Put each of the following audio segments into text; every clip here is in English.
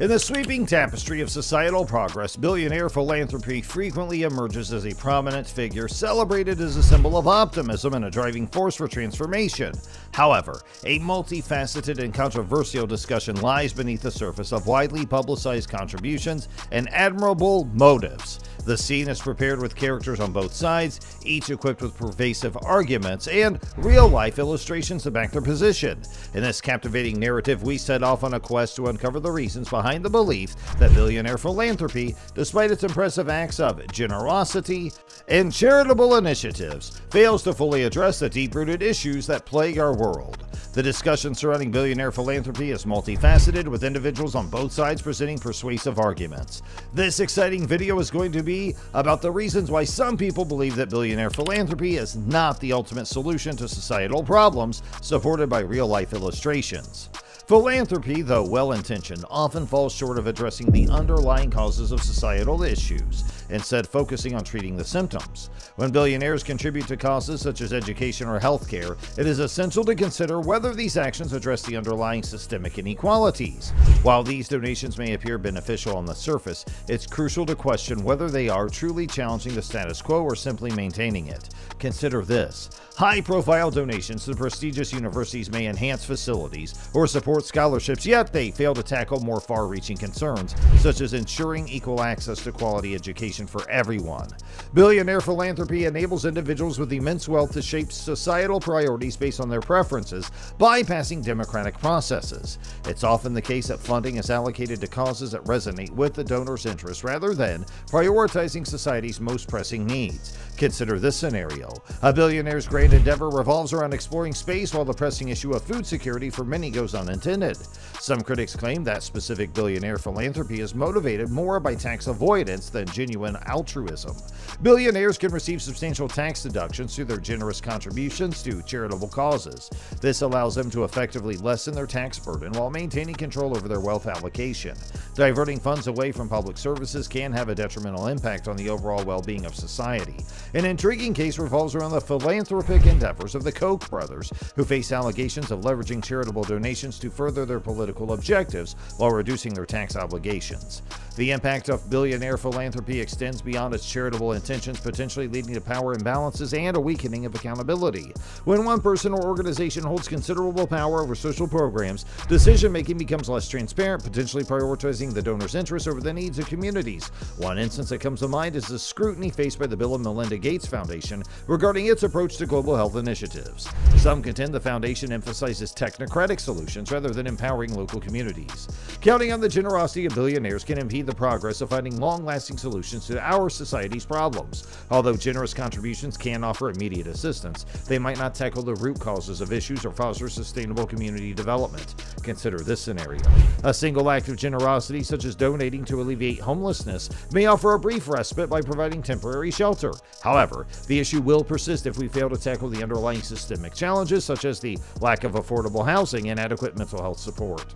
In the sweeping tapestry of societal progress, billionaire philanthropy frequently emerges as a prominent figure, celebrated as a symbol of optimism and a driving force for transformation. However, a multifaceted and controversial discussion lies beneath the surface of widely publicized contributions and admirable motives. The scene is prepared with characters on both sides, each equipped with pervasive arguments and real-life illustrations to back their position. In this captivating narrative, we set off on a quest to uncover the reasons behind the belief that billionaire philanthropy, despite its impressive acts of generosity and charitable initiatives, fails to fully address the deep-rooted issues that plague our world. The discussion surrounding billionaire philanthropy is multifaceted, with individuals on both sides presenting persuasive arguments. This exciting video is going to be about the reasons why some people believe that billionaire philanthropy is not the ultimate solution to societal problems, supported by real-life illustrations. Philanthropy, though well-intentioned, often falls short of addressing the underlying causes of societal issues, instead focusing on treating the symptoms. When billionaires contribute to causes such as education or healthcare, it is essential to consider whether these actions address the underlying systemic inequalities. While these donations may appear beneficial on the surface, it's crucial to question whether they are truly challenging the status quo or simply maintaining it. Consider this. High-profile donations to prestigious universities may enhance facilities or support scholarships, yet they fail to tackle more far-reaching concerns, such as ensuring equal access to quality education for everyone. Billionaire philanthropy enables individuals with immense wealth to shape societal priorities based on their preferences, bypassing democratic processes. It's often the case that funding is allocated to causes that resonate with the donor's interests rather than prioritizing society's most pressing needs. Consider this scenario. A billionaire's great endeavor revolves around exploring space, while the pressing issue of food security for many goes unintended. Some critics claim that specific billionaire philanthropy is motivated more by tax avoidance than genuine altruism. Billionaires can receive substantial tax deductions through their generous contributions to charitable causes. This allows them to effectively lessen their tax burden while maintaining control over their wealth allocation. Diverting funds away from public services can have a detrimental impact on the overall well-being of society. An intriguing case revolves around the philanthropy endeavors of the Koch brothers, who face allegations of leveraging charitable donations to further their political objectives while reducing their tax obligations. The impact of billionaire philanthropy extends beyond its charitable intentions, potentially leading to power imbalances and a weakening of accountability. When one person or organization holds considerable power over social programs, decision-making becomes less transparent, potentially prioritizing the donor's interests over the needs of communities. One instance that comes to mind is the scrutiny faced by the Bill and Melinda Gates Foundation regarding its approach to global health initiatives. Some contend the foundation emphasizes technocratic solutions rather than empowering local communities. Counting on the generosity of billionaires can impede the progress of finding long-lasting solutions to our society's problems. Although generous contributions can offer immediate assistance, they might not tackle the root causes of issues or foster sustainable community development. Consider this scenario. A single act of generosity, such as donating to alleviate homelessness, may offer a brief respite by providing temporary shelter. However, the issue will persist if we fail to tackle the underlying systemic challenges, such as the lack of affordable housing and adequate mental health support.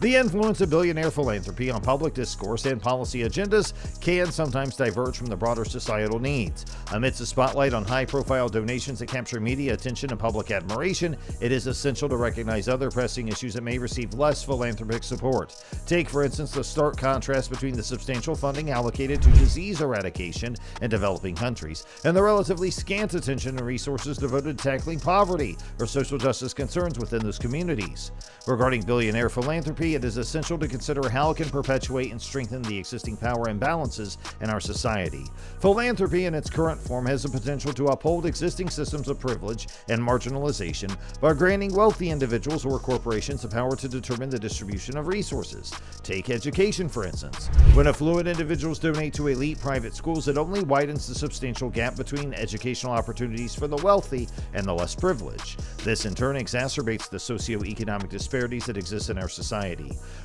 The influence of billionaire philanthropy on public discourse and policy agendas can sometimes diverge from the broader societal needs. Amidst the spotlight on high-profile donations that capture media attention and public admiration, it is essential to recognize other pressing issues that may receive less philanthropic support. Take, for instance, the stark contrast between the substantial funding allocated to disease eradication in developing countries and the relatively scant attention and resources devoted to tackling poverty or social justice concerns within those communities. Regarding billionaire philanthropy, it is essential to consider how it can perpetuate and strengthen the existing power imbalances in our society. Philanthropy in its current form has the potential to uphold existing systems of privilege and marginalization by granting wealthy individuals or corporations the power to determine the distribution of resources. Take education, for instance. When affluent individuals donate to elite private schools, it only widens the substantial gap between educational opportunities for the wealthy and the less privileged. This in turn exacerbates the socioeconomic disparities that exist in our society.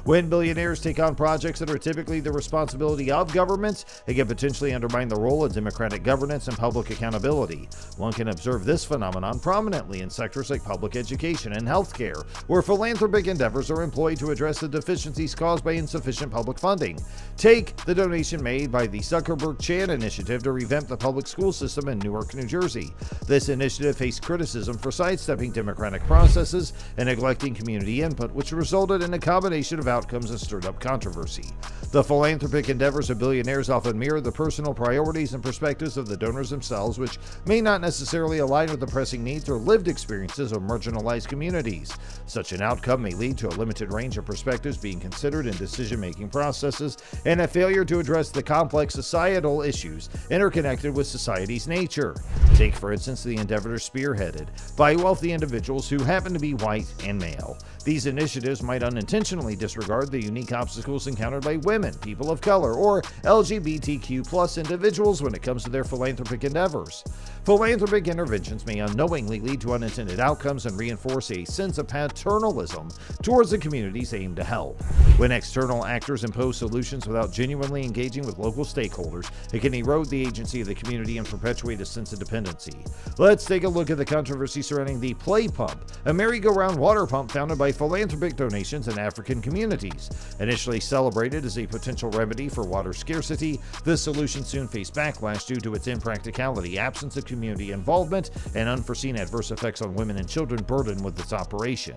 When billionaires take on projects that are typically the responsibility of governments, it can potentially undermine the role of democratic governance and public accountability. One can observe this phenomenon prominently in sectors like public education and healthcare, where philanthropic endeavors are employed to address the deficiencies caused by insufficient public funding. Take the donation made by the Zuckerberg-Chan Initiative to revamp the public school system in Newark, New Jersey. This initiative faced criticism for sidestepping democratic processes and neglecting community input, which resulted in a combination combination of outcomes has stirred up controversy. The philanthropic endeavors of billionaires often mirror the personal priorities and perspectives of the donors themselves, which may not necessarily align with the pressing needs or lived experiences of marginalized communities. Such an outcome may lead to a limited range of perspectives being considered in decision-making processes, and a failure to address the complex societal issues interconnected with society's nature. Take, for instance, the endeavors spearheaded by wealthy individuals who happen to be white and male. These initiatives might unintentionally disregard the unique obstacles encountered by women, people of color, or LGBTQ+ individuals when it comes to their philanthropic endeavors. Philanthropic interventions may unknowingly lead to unintended outcomes and reinforce a sense of paternalism towards the communities aimed to help. When external actors impose solutions without genuinely engaging with local stakeholders, it can erode the agency of the community and perpetuate a sense of dependency. Let's take a look at the controversy surrounding the Play Pump, a merry-go-round water pump founded by philanthropic donations in African communities. Initially celebrated as a potential remedy for water scarcity, this solution soon faced backlash due to its impracticality, absence of community involvement, and unforeseen adverse effects on women and children burdened with its operation.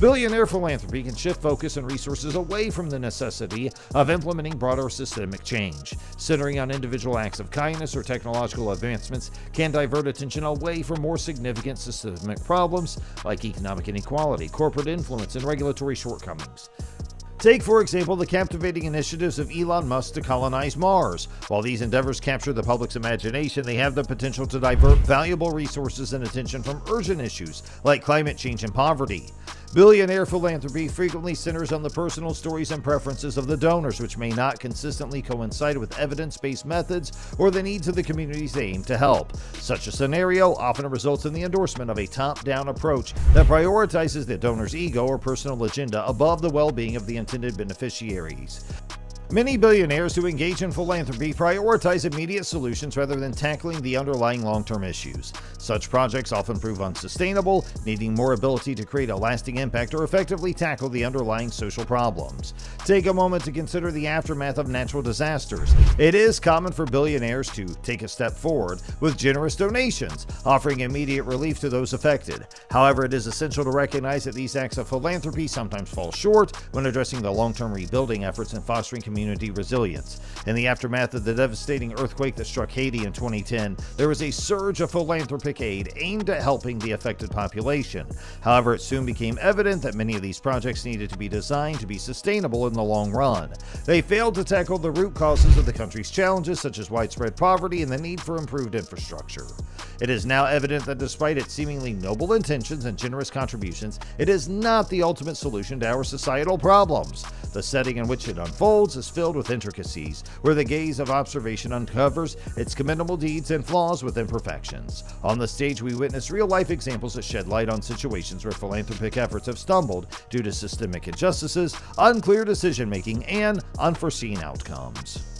Billionaire philanthropy can shift focus and resources away from the necessity of implementing broader systemic change. Centering on individual acts of kindness or technological advancements can divert attention away from more significant systemic problems like economic inequality, corporate influence, and regulatory shortcomings. Take, for example, the captivating initiatives of Elon Musk to colonize Mars. While these endeavors capture the public's imagination, they have the potential to divert valuable resources and attention from urgent issues like climate change and poverty. Billionaire philanthropy frequently centers on the personal stories and preferences of the donors, which may not consistently coincide with evidence-based methods or the needs of the communities they aim to help. Such a scenario often results in the endorsement of a top-down approach that prioritizes the donor's ego or personal agenda above the well-being of the intended beneficiaries. Many billionaires who engage in philanthropy prioritize immediate solutions rather than tackling the underlying long-term issues. Such projects often prove unsustainable, needing more ability to create a lasting impact or effectively tackle the underlying social problems. Take a moment to consider the aftermath of natural disasters. It is common for billionaires to take a step forward with generous donations, offering immediate relief to those affected. However, it is essential to recognize that these acts of philanthropy sometimes fall short when addressing the long-term rebuilding efforts and fostering community resilience. In the aftermath of the devastating earthquake that struck Haiti in 2010, there was a surge of philanthropic aid aimed at helping the affected population. However, it soon became evident that many of these projects needed to be designed to be sustainable in the long run. They failed to tackle the root causes of the country's challenges, such as widespread poverty and the need for improved infrastructure. It is now evident that despite its seemingly noble intentions and generous contributions, it is not the ultimate solution to our societal problems. The setting in which it unfolds is filled with intricacies, where the gaze of observation uncovers its commendable deeds and flaws with imperfections. On the stage, we witness real-life examples that shed light on situations where philanthropic efforts have stumbled due to systemic injustices, unclear decision-making, and unforeseen outcomes.